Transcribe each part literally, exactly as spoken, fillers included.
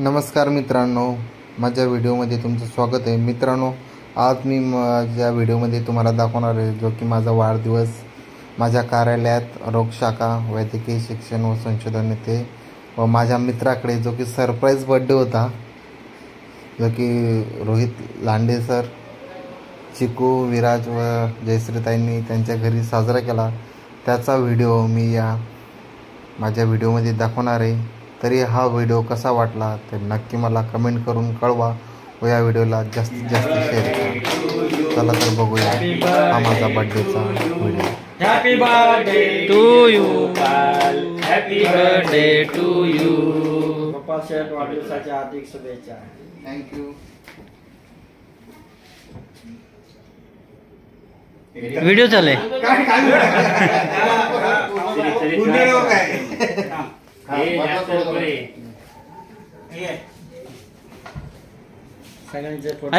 नमस्कार मित्रांनो, माझ्या व्हिडिओमध्ये तुमचं स्वागत आहे। मित्रांनो, आज मी माझ्या व्हिडिओमध्ये तुम्हाला दाखवणार आहे जो की माझा वाढदिवस माझ्या कार्यालयात रोगशाखा वैद्यकीय शिक्षण व संशोधन येथे व माझ्या मित्राकडे जो की सरप्राईज बर्थडे होता, जो की रोहित लांडे सर, चिकू विराज व जयश्रीताईंनी त्यांच्या घरी साजरा केला, त्याचा व्हिडिओ मी या माझ्या व्हिडिओमध्ये दाखवणार आहे। तरी हा व्हिडिओ कसा वाटला ते नक्की मला कमेंट करून कळवा व या व्हिडिओला जास्तीत जास्त शेअर करा। चला तर बघूया हा माझा बर्थडेचा video. Happy birthday to you Gopal, happy birthday to you Gopal sir, वाढदिवसाच्या हार्दिक शुभेच्छा। थँक्यू। व्हिडिओ चालू आहे काय काय व्हिडिओ काय अरे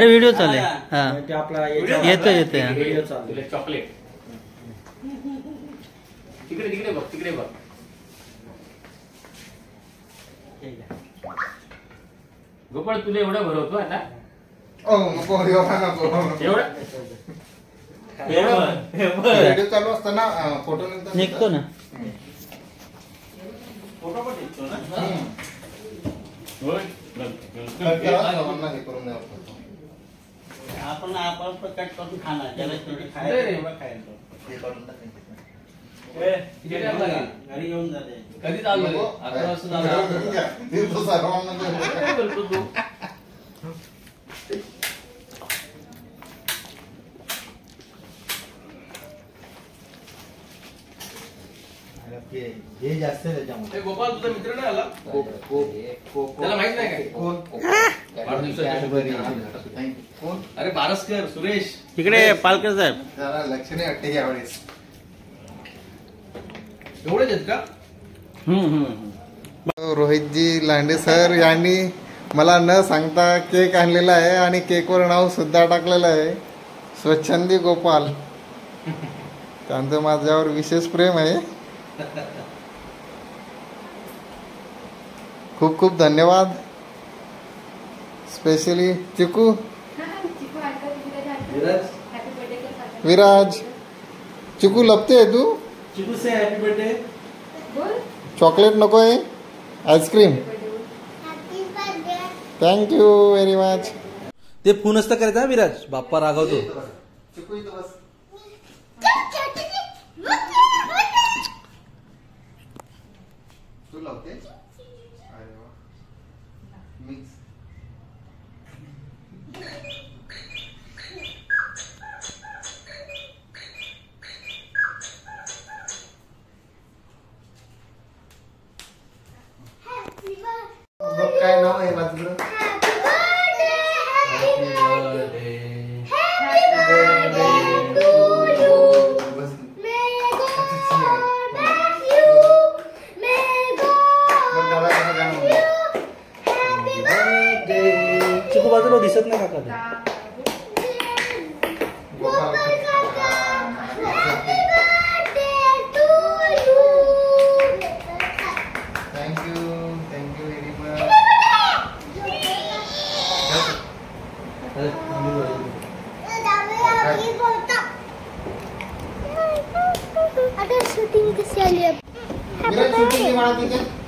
व्हिडिओ चालू आहे आपला, येतो येतो व्हिडिओ चालू। चॉकलेट तिकडे तिकडे बघ, तिकडे बघ, गोपाळ तुला एवढा भरवतो आता। ओ नको नको एवढा व्हिडिओ चालू असताना फोटो निघतो ना, फोटो पण दिसतो ना। होय, आपण आपण कट करून खाणार, त्याला थोडी खायला खायला हे करून टाकायचं। ए किती टाइम लागेल घरी येऊन जाते? कधी चालू अकरा वाजता चालू मी तो सर्वांना बोलतो तू हे जास्त त्याच्यामुळे गोपाल तुझा मित्र नाही आला, त्याला माहित नाही काय कोण? अरे बारसकर सुरेश तिकडे पालकर साहेब जरा लक्ष नाही वाटते यावेळेस। एवढेच आहेत का? रोहितजी लांडे सर यांनी मला न सांगता केक आणलेला आहे आणि केकवर नाव सुद्धा टाकलेलं आहे स्वच्छंदी गोपाल। त्यांचं माझ्यावर विशेष प्रेम आहे। खूप खूप धन्यवाद स्पेशली चिकू विराज। चिकू लपते है तू? चिकू से हैप्पी बर्थडे बोल। चॉकलेट नको है, ice cream. Thank you very much. ते फोन असता करता विराज बाप्पा रागवतो। चिकू इथं बस। काय नाव आहे माझं? बाजूला दिसत नाही काका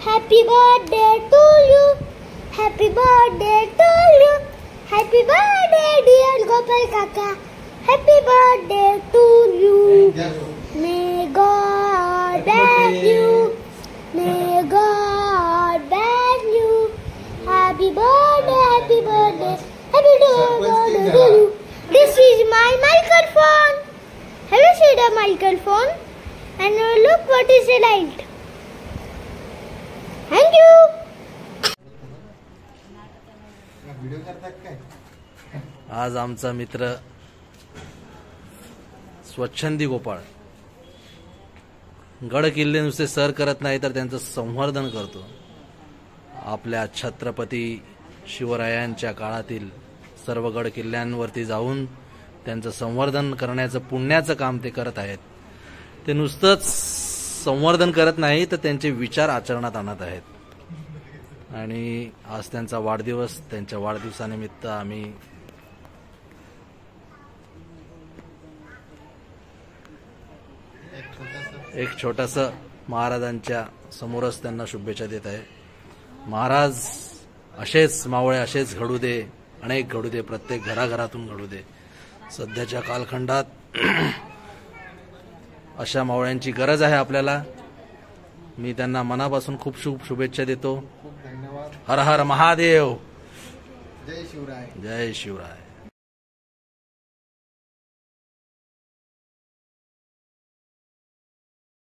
Happy birthday to you, happy birthday to you, happy birthday dear Gopal kaka, happy birthday to you, may God bless you, may God bless you, happy birthday, happy birthday, happy birthday to you. This is my microphone. Have you seen the microphone? And look what is the light. Thank you. Video करतात काय? आज आमचा मित्र स्वच्छंदी गोपाळ गड किल्ले नुसते sir करत नाही तर त्यांचं संवर्धन करतो। आपल्या छत्रपती शिवरायांच्या काळातील सर्व गड किल्ल्यांवरती जाऊन त्यांचं संवर्धन करण्याचं पुण्याचं काम ते करत आहेत। ते नुसतंच संवर्धन करत नाही तर त्यांचे विचार आचरणात आणत आहेत। आणि आज त्यांचा वाढदिवस, त्यांच्या वाढदिवसानिमित्त आम्ही एक छोटासा महाराजांच्या समोरच त्यांना शुभेच्छा देत आहे. महाराज असेच मावळे असेच घडू दे, अनेक घडू दे, प्रत्येक घराघरातून घडू दे. सध्याच्या कालखंडात अशा मावळ्यांची गरज आहे आपल्याला. मी त्यांना मनापासून खूप खूप शुभेच्छा देतो. हर हर महादेव. जय शिवराय. जय शिवराय.